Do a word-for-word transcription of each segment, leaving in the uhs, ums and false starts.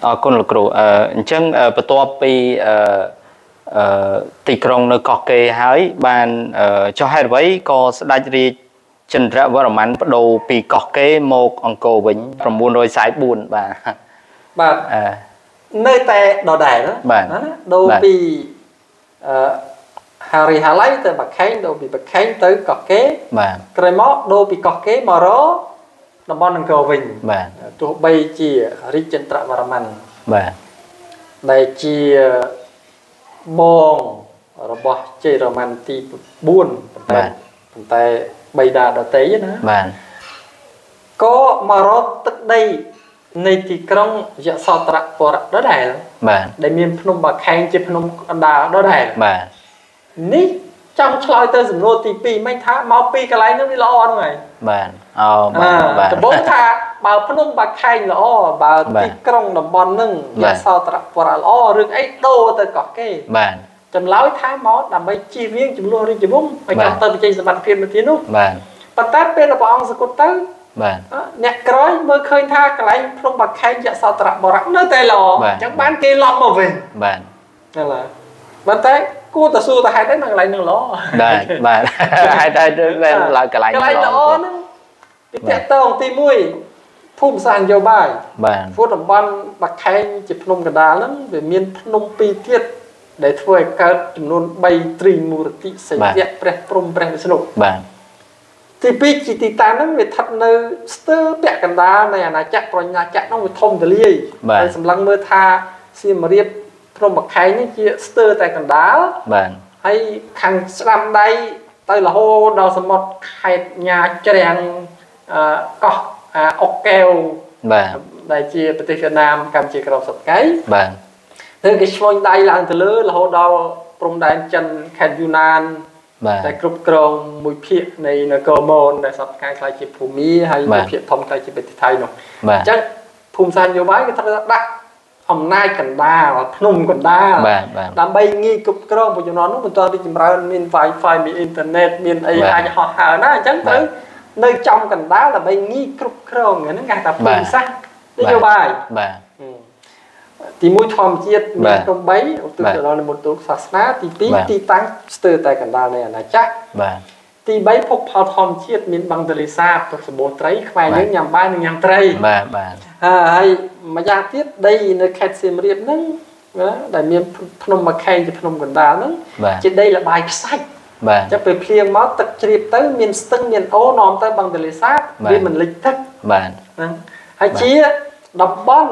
con lục rù chân bắt đầu bị tịch rong nó cọc kề hái bàn cho hai vấy có đại diện chân ra vào màn bắt đầu bị cọc kề một ông cầu vĩnh trong buôn đôi sải buồn và bà nơi tè đỏ đẻ đó bà đầu bị Hariharalaya tới bậc khánh đầu bị bậc khánh tới cọc kề cây mót đầu bị cọc kề mờ ró nằm bòn ông cầu vĩnh tụi bay chia rít chân ra vào màn đây chia bong robot chơi roman ti buồn bạn tay bay đà đã tới nữa bạn có mà rót tức đây này thì trong dạ sao trạc của đó này bạn để miền Phnom Bạc Khang trên Phnom Đà đó này bạn ní trong chơi tới sủng nô ti pi mấy tháng máu pi cái này nó đi lo luôn này bạn oh bạn bốn tháng bà Phnom Bạc Khang lo bà ti trong đồng bòn nưng dạ sao trạc của lo rừng ấy đô tới cọc cái bạn chấm láo thái máu làm mấy chi riêng chấm luôn riêng chấm bung phải cầm tờ chơi sập bàn phim một tí nút bạn bắt tát bên là bọn sự cột tứ bạn nhặt cối mới khơi tha cái này Phnom Bạc Khang dạ sao trạc bỏ rắn nơi tay lò chẳng bán kia lom mà về bạn nên là bắt tát cô ta xua ta hai đấy là cái này nó ló đây mà hai đây là cái này cái này ló nó cái kẹt tông ti mũi phun sang dầu bài bạn phun đồng ban Bạc Khang chụp nôm cả đá lắm về miền nôm pi tiết để thôi các nôn bay tri mùa thị xây dẹp bẹt prom bẹt sân lục bạn ti pi chỉ ti ta nó về thật nơi sơ bẹt cả đá này là chặt rồi nhà chặt nó về thông từ ly bạn sầm lăng mơ tha xin mà riết Phnom Bạc Khang những kia sơ tại Cần Đá hay thằng làm đây tay là hô đào sầm mọt hay nhà chơi đèn cọ ốc keo đại chia Bắc Việt Nam cầm chia cầu sập cái thế cái xoay đây là từ lứa là hô đào trong đại chân khen Yunnan đại cục còng mùi phịa này là cơ môn đại sập cái khai chip phù mỹ hay mùi phịa thông khai chip Bắc Thái nó chắc phù san nhiều bái cái thật đặc hôm nay Cần Đa và Phnom Cần Đa làm bay nghi cục cơm của chúng nó nó mình cho đi tìm ra miền wifi miền internet miền ai họ hở nó chẳng tới nơi trong Cần Đa là bay nghi cục cơm người nó ngang tập bình sắc đi vô bài thì mũi thòm chiết miền trong bấy từ từ đó là một tổ sạt ná thì tí tí tăng từ tại Cần Đa này là chắc thì bấy phục phao thòm chiết miền bằng đời xa thuộc bộ trái khoai những nhằm ba những nhằm tây hay mà gia tiết đây nơi khai xem riêng nâng đại miền Phnom Bạc Khang thì Phnom Cần Đá nâng trên đây là bài sách chắc về phiên máu tập trịp tới miền sưng miền ô nòm tới bằng đời sát vì mình lịch thức hay chia đọc bón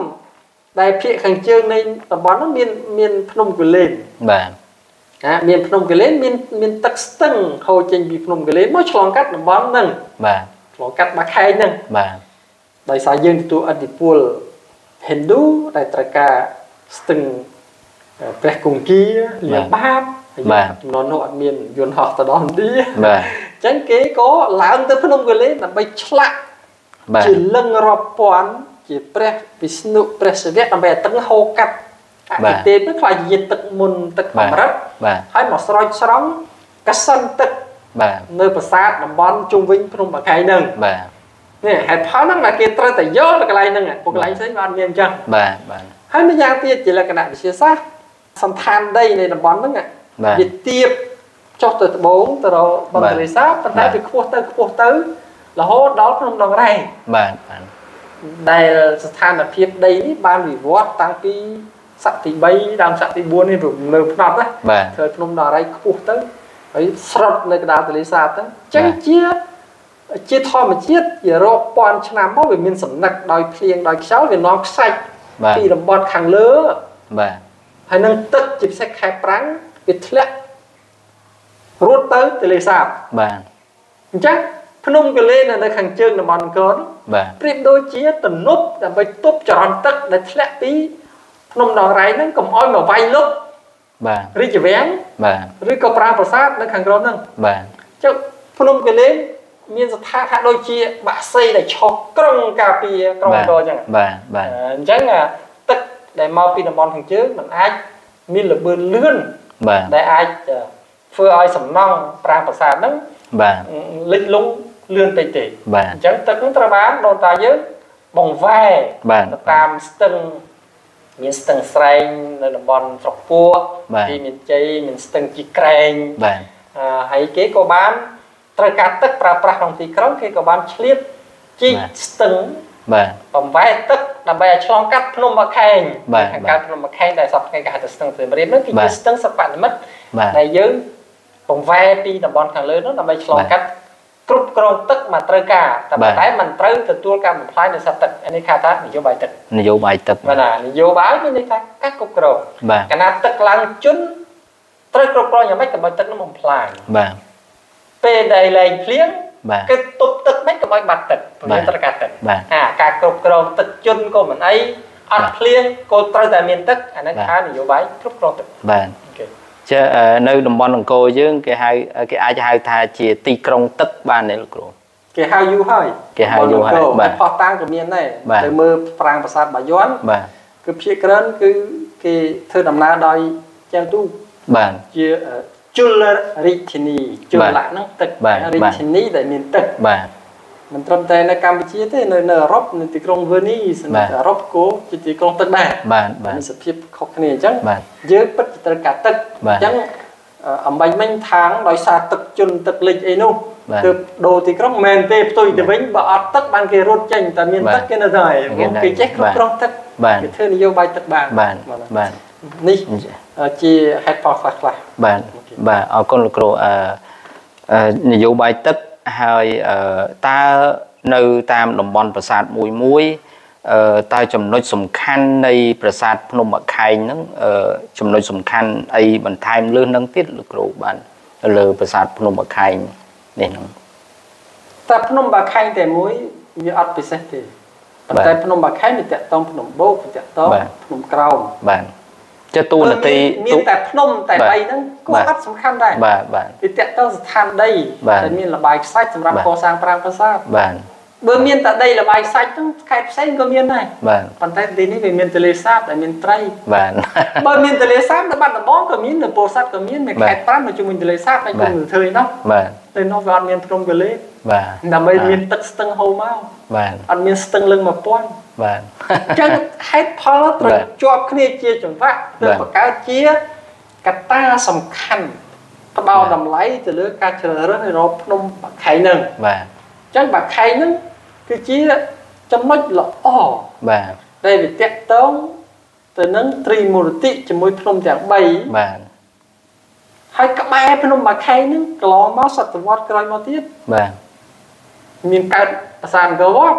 đại phiện khẳng chương nên đọc bón nó miền miền Phnom Cửu lên miền Phnom Cửu lên miền miền tắc sưng hầu trên bị Phnom Cửu lên mới chọn cắt đọc bón nâng chọn cắt Bạc Khang nâng đại sa dân tụ ở địa phù Hindu đại tra cả từng về cùng kia liền bát nó nội miền Yun học từ đó đi chẳng kế có là ông tới Phnom Cửu lên là bay chạ chỉ lưng rập quan chỉ về Vishnu về sự việc làm về tấn hô cắt cái tên nó phải dịch tật môn tật phẩm rất hay một soi sóng cái sân tật nơi bờ sát làm bón trung vĩnh Phnom Bạc Khang nâng nè hệ pháo năng là kia trai tại gió là cái này nè, một cái này sẽ vào miền chân. Bà, bà. Hai mươi giang tia chỉ là cái này bị xé xác. Sầm than đây này là bón đó nè. Bị tiệp cho từ bốn từ đó bằng từ sát, từ đây bị khô tới khô tới là hốt đó không đồng này. Bà, bà. Đây là sầm than là tiệp đây ban bị vót tăng cái sạ thì bay đang sạ thì buôn nên rụng lợp nọt đấy. Bà. Thời không đó đây khô tới, ấy sập này cái đá từ sát đó, cháy chia. Chia thoi mà chiết giờ ro quan chăn ấm máu về miền sầm nặc đòi phèn đòi cháu về nón sạch thì đồng bọn khang lứa hay nâng tức chụp xe khai práng bị thẹt rút tới từ lề sạp chắc Phnom Cửu lên là nơi khang trương đồng bọn cớn tiếp đôi chia tần núp làm bấy tốp tròn tức để thẹt tí Phnom đỏ ráy nó cầm oi mà vay lúc rì chỉ vén rì có prang bờ sát nơi khang trương nâng chắc Phnom Cửu lên miền tha tha đôi chia bạ xây để cho cong cà pia cong đôi chẳng à chẳng à tức để mau pin đồng bọn thằng chứ mình ai miền là bươn lươn để ai phơi ai sầm nong prang prasad đó lịch lung lươn tề tề chẳng tức cũng tra bán đôi ta chứ bồng vai tam từng mình stung sreng là bọn sọc pua thì mình chơi mình stung chỉ keng hãy kế cô bán trời cắt tất pra pra không thì không khi cô bán clip chỉ stung còn vài tất là bây giờ cắt plum mà keng cắt plum mà keng đại sọc ngay cả từ stung từ bên nước thì stung sập bạn mất này dưới còn vài đi là bọn càng lớn đó là bây giờ cắt cúp con tức mà trơ cả, tại tại mình trơ từ tua cả mình phải là sập tịch, anh ấy khai thác mình vô bài tịch, mình vô bài tịch, vậy là vô báo với anh ta các cúp con, cái nào tức lăng chun, trơ cúp con nhà máy cả bài tịch nó mỏng phai, về đầy lầy liếng, cái tụt tức mấy cái bài bạch tịch, mình trơ cả tịch, à cả cúp con tịch chun của mình ấy, ăn liếng, cô trơ tại miền tức, anh ấy khai mình vô bài cúp con tịch. Chứ nơi đồng bọn đồng cô chứ cái hai cái ai cho hai thà chỉ ti krong tức ban này là cổ cái hai du hơi cái hai du hơi bạn phật tăng của miền này từ mưa phang và sạt bà gión cứ phía gần cứ cái thơ đầm na đòi trang tu bạn chưa chularitini chưa lại nó tức ritini tại miền tức bạn mình trong tay là Campuchia thế nơi nơi Rop nơi ti krong Venice nơi Rop cố chỉ ti krong tức bạn bạn bạn sẽ phép học cái này chẳng dưới bất kỳ tất cả tức chẳng ẩm bánh bánh tháng đói xa tức chân tức lịch ấy nụ từ đồ ti krong mềm tê tôi thì vĩnh bỏ tức ban kia rốt chanh ta miền tức cái nơi rồi cái chết krong tức cái thơ này vô bài tức bạn bạn bạn ní chỉ hết phò phật lại bạn bạn con lục đồ vô bài tức hơi ta nơi tam đồng bọn prasad mùi mùi ta chấm nốt sủng khăn này prasad phnom khai nó chấm nốt sủng khăn ấy bản time lươn năng tiết lực độ bản lơ prasad phnom khai này nó ta phnom khai thì mùi như ắt bị xét thì ta phnom khai thì tẹt tông phnom bốc tẹt tông phnom cào bản cho tu là thì miền tại phnom tại đây nó có ắt sủng khăn đây thì tẹt tông than đây tại miền là bài sách sủng rap co sang prang prasad bờ miền tại đây là bài sách trong khai sách của miền này còn tại đây này về miền tây sáp tại miền tây bờ miền tây sáp là bạn là bó của miền là bồ sát của miền mình khai phát mà chúng mình tây sáp này cũng được thời đó tây nó vào miền trung về lê là mấy miền tây stung hầu mau ăn miền stung lưng mà pon chẳng hết palo rồi cho cái này chia chúng ta từ một cái chia cái ta sầm khăn ta bao đầm lấy từ lứa cá chờ rất là nó nông khai nương chẳng bạc khai nương cứ chỉ chấm nói là o đây bị tẹt tốn từ nâng tri một tí chỉ mới phun dạng bay hai cái ba phun bạc khai nương lò máu sạch từ vót cái máu tiết miền cạn sàn cơ vót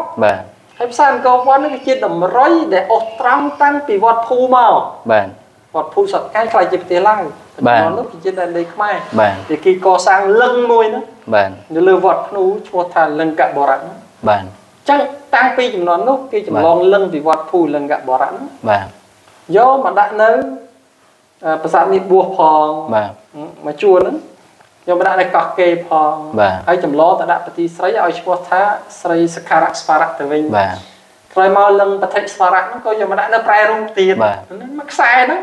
hay sàn cơ vót nó chỉ đầm rối để ốp trăng tăng bị vót phù màu vót phù sạch cái phải chụp tiền lăng nó lúc chỉ là lấy cái mai thì khi co sang lưng môi nó nếu lừa vọt nó cho thà lưng gạ bỏ rắn bạn chắc tăng pi chúng nó lúc khi chúng long lưng thì vọt phù lưng gạ bỏ rắn bạn do mà đã nấu bà xã đi bùa phong mà chua lắm do mà đã này cọc kê phong hay chúng lo ta đã phải sấy ao cho thà sấy scarak sparak từ bên rồi mau lưng bà thấy sparak nó coi do mà đã nó prai rung tiền mắc sai đó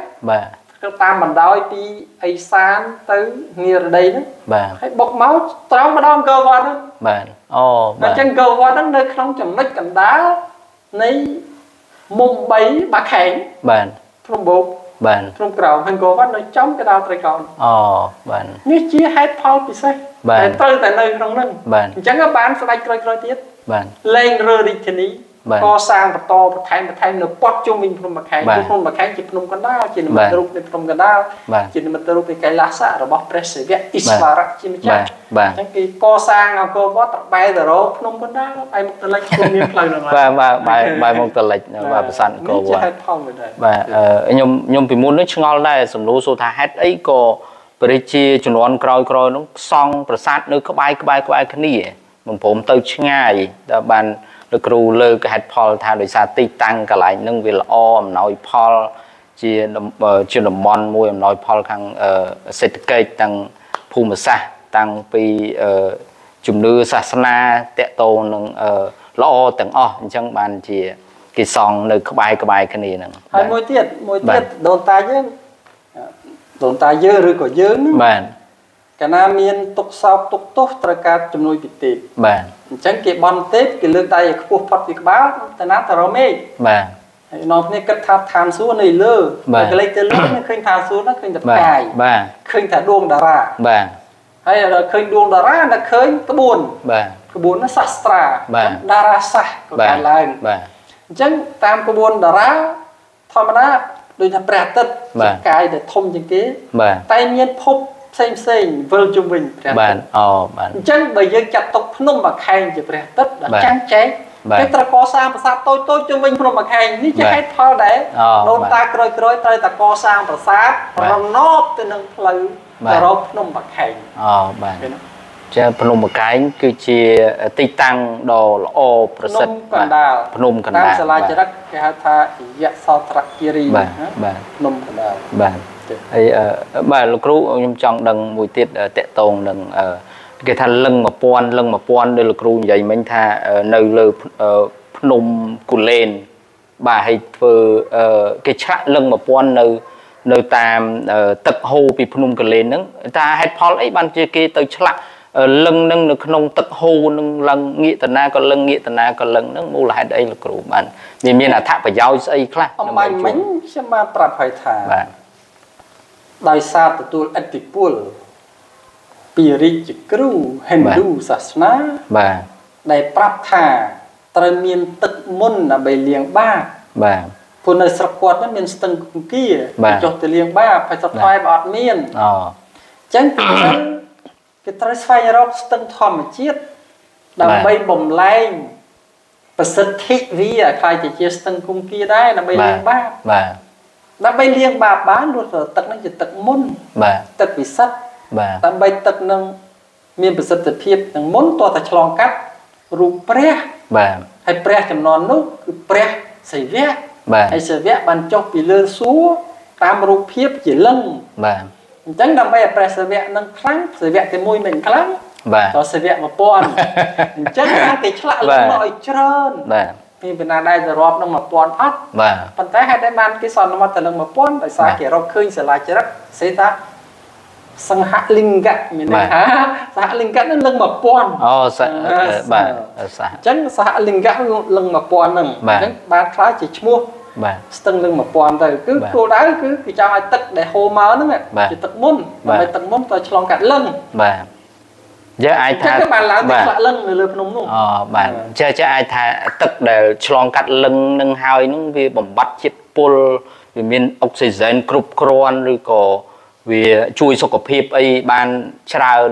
ta mình đói đi ấy sáng tới nghe ở đây đó bạn hãy bọc máu trống mà đong cơ quan đó bạn oh bạn chân cơ quan đó nơi không chấm nách cầm đá lấy mông bấy bạc hẹn bạn trong bột bạn trong cầu hành cơ quan nó chống cái đau tay còn oh bạn như chia hai pol bị say bạn từ tại nơi không nâng bạn chẳng có bán phải coi coi tiết bạn lên rơi đi thế này co sang và to và thay và thay nó bóp cho mình không mà khai không mà khai chỉ không có đau chỉ là mình rút không có đau chỉ là mình rút cái lá sả rồi bóp press về isvara chỉ mới chắc chẳng khi co sang nào co bóp bay rồi đó không có đau bay một tờ lệch không miếng phơi rồi mà và bài bài một tờ lệch và sẵn co và và nhom nhom bị muốn nó ngon đây sầm lúa số thà hết ấy co bridge chuẩn on còi còi nó song prasad nó có bay có bay có bay cái này mình phụng tới ngay là bàn cù lơ cái hạt Paul thay đổi xa tì tăng cả lại nâng vì là o nói Paul chia chia đồng mon môi nói Paul khang set cây tăng phù mà xa tăng vì chùm đưa xa na tẹt tô nâng lo tầng o chẳng bàn chỉ cái song nơi các bài các bài cái này nè hai mối tiết mối tiết đồn tai chứ đồn tai dơ rồi có dơ nữa bạn cái nam miền tục sau tục tốt tra cả chùm nuôi bị tịt bạn chẳng kịp bắn tết cái lươn tay của Phật Việt báo ta nát ta rau mê, nó cũng cất tháp tham số này lơ, cái lấy cái lơ nó khơi tham số nó khơi đặt cài, khơi thả đuông đà ra, hay là khơi đuông đà ra là khơi cái buồn, cái buồn nó sạch sạch, đà ra sạch, cái lại, chẳng tam cái buồn đà ra, thôi mà đó, đôi thằng bẹt tết, cài để thông những cái, tay miết phúc xem xem vơi trung bình, chẳng bây giờ chặt tóc nó mà khay chỉ bẹt tết là trắng cháy. Cái ta có sao mà sao tôi tôi cho mình không mà hành như chứ hết thôi đấy đôn ta cười cười tay ta có sao mà sát nó nốt từ nâng lư và rốt nó mà hành ờ bạn chứ phần một cái cứ chia tây tăng đồ là ô process bạn nôm cần đào đang là chắc cái hạt tha dạ sao trakiri bạn nôm cần đào bạn ấy bạn lúc rú nhung chọn đằng mùi tiệt tệ tồn đằng cái thằng lưng mà pon lưng mà pon đây là kêu vậy mình tha nơi lơ nôm cù lên bà hay phơ cái chạ lưng mà pon nơi nơi tam tập hồ bị nôm cù lên nứng ta hết pol ấy ban chơi kia tới chạ lưng nưng được nôm tập hồ nưng lưng nghĩa tần na còn lưng nghĩa tần na còn lưng nưng mua lại đây là kêu bạn miền miền là tháp phải giao ấy khác ông anh mình sẽ mà tập phải thả đời xa từ tôi ăn thịt bùa Pirichikru Hindu Sasna Đại Pháp Tha Trời miền tức môn là bày liêng ba Phụ nơi sạc quạt nó miền sân cung kia Chột từ liêng ba phải sạc thoai bọt miền Chẳng tự nhiên cái trời xoay rốc sân thòm mà chết Đã bày bồng lành Bà sân thích vì ở khai chỉ chết sân cung kia đấy là bày liêng ba Đã bày liêng ba bán luôn rồi tức nó chỉ tức môn Tức vì sắt ta bay tật nâng miền bờ sông Tây Phi nâng món to ta chọn cắt rùa pre hay pre chấm non núc pre sấy vẽ hay sấy vẽ bàn chọc bị lơ xúa tam rùa Phi chỉ lưng chẳng làm bay pre sấy vẽ nâng kháng sấy vẽ cái môi mình kháng rồi sấy vẽ một pon chẳng ăn cái chả lưng nội trơn miền Việt Nam đây giờ rọp nâng một pon ắt phần tái hai tái ban cái sòn nó mà tận lưng một pon tại sao kẻ rọp khơi sấy lại chơi rất sấy ta sang hạ linh gạch mình nói hả hạ linh gạch nó lưng mà pon oh sạ bà sạ chẳng hạ linh gạch lưng mà pon nè chẳng ba khá chỉ mua sưng lưng mà pon rồi cứ cô đá cứ cứ cho ai tật để hô máu nữa nè chỉ tật môn mà mày tật môn tao chọn cắt lưng bà chứ ai tha các bạn làm tật lưng người lợp núng núng ờ bà chứ chứ ai tha tật để chọn cắt lưng nâng hai núng vì bẩm bát chiết pull vì miền oxygen group cron rồi có vì chui sọc phép ấy ban trao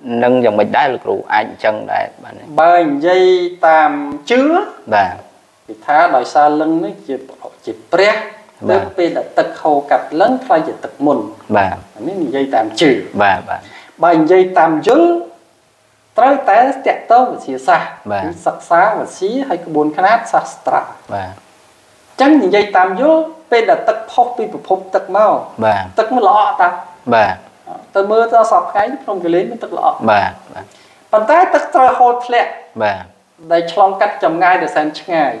nâng dòng mình đã được đủ anh chân đấy bạn bởi dây tam chứa và thì thá đòi xa lưng nó chỉ chỉ prét đôi khi là tật hầu cặp lớn phải chỉ tật mồn và những dây tam chữ và bởi dây tam chứa tới té chạy tớ và xì xa và sặc xá và xí hay cái bốn khát sặc sặc và chẳng những dây tam chứa bên là tật phốc đi phốc tật mau tật mới lọ ta tật mưa ta sập cái không cái lên mới tật lọ bàn tay tật trời hột lẹ đây chọn cắt chồng ngay để xem ngay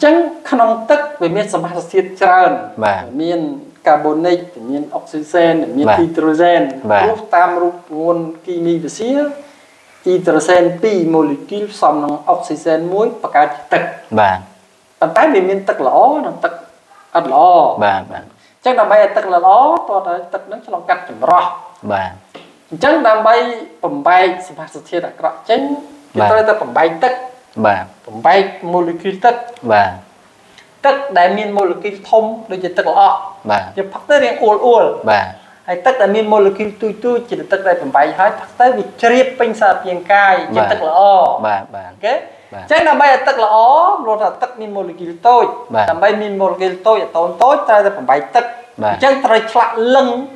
chẳng không tật về miền sầm hạt xịt trơn miền carbonic miền oxygen miền hydrogen group tam group one kimi về xía hydrogen pi molecule xong năng oxygen muối và cả tật bàn tay mình miên tật lõ nó tật ăn lõ chắc là bay tật là lõ to tật nó cho nó cắt chấm rọ chắc là bay bầm bay sinh hoạt thực hiện đặc trưng chúng tôi ta bầm bay tật bầm bay molecule tật tật đại miên molecule thông đôi chân tật lõ giờ phát tới riêng uol uol hay tật đại miên molecule tui tui chỉ là tật đại bầm bay hay phát tới bị triệt bên sa tiền cai chân tật lõ ok chắc là bây giờ tật là ó luôn là tật min molecule tôi làm bay min molecule tôi là tốn tối ta sẽ phải bay tật chắc trời chạ lưng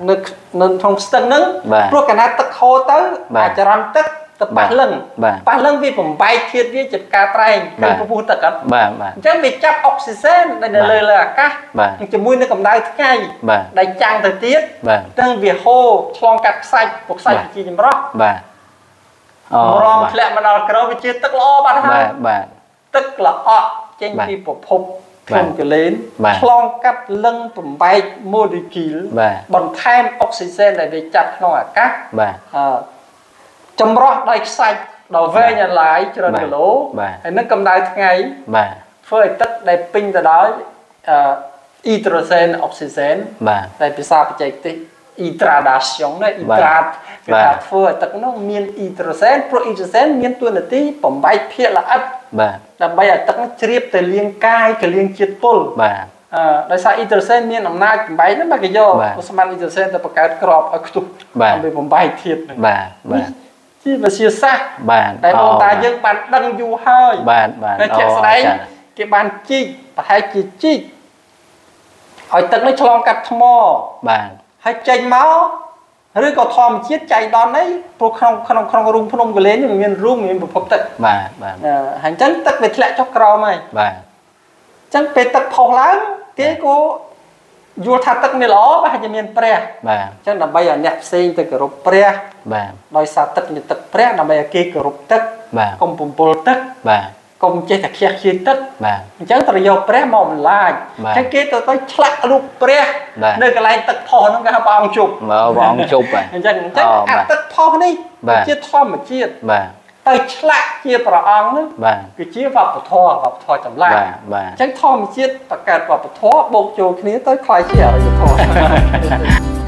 ngực nên không sưng nứng luôn cả na tật khô tới à chả làm tật tật ba lưng ba lưng vìผม bay thiệt với chụp cá trai cần có bu tật lắm chắc bị chắp oxygen đây là lời là cá chụp mũi nó cầm đai thứ hai đây trang thời tiết đang việc hô chlong cắt sạch buộc sạch chỉ nhầm rót Mồm lẹ mà nó kéo về chia tức lõ bạn ha, tức là ọ trên khi bộc phục không cái lên, long cắt lưng tụm bay môi đi kín, bằng than oxygen này để chặt nó ở các, chấm rót đầy sạch, đào về nhà lái cho nó lố, hay nước cầm đáy ngày, phơi tất đại pin từ đó hydrogen oxygen đại bị sao bị chạy hydration đấy hydrat và phơi tất nó miên hydrogen pro hydrogen miên tuần là tí bẩm bay phe là ấp là bây giờ tất nó chìm từ liên cai từ liên chiết pol đại sao hydrogen miên nằm na bẩm bay nó mà cái do osman hydrogen từ bậc cao cọp ở khu bị bẩm bay thiệt chứ mà siêu xa bạn tại bọn ta dân bạn đăng du hơi bạn bạn cái bạn chi và hai chi chi hỏi tận nó cho cặp thô bạn hay chanh máu rồi có thòm chiết chạy đón đấy không không không không rung không có lên nhưng mình rung mình phục tận bạn bạn hành tránh tật về lại cho cầu mày bạn chẳng về tật phong lắm cái cô dù thật tật này ló và hành miền pre bạn chẳng là bây giờ nhạc sinh từ cái rộp pre bạn nói sao tật như tật pre là bây giờ kia cái rộp tật bạn không bùng bột tật bạn công chế thật khe khe tất chẳng tự do pre mỏng lại cái kia tôi tôi chặt lúc pre nơi cái này tật thò nó cái bong chụp bong chụp vậy chẳng chẳng ăn tật thò đi chia thò mà chia tôi chặt chia vào ăn nữa cái chia vào thò vào thò chậm lại chẳng thò mà chia tất cả vào thò bột chụp kia tới khoai chia rồi thò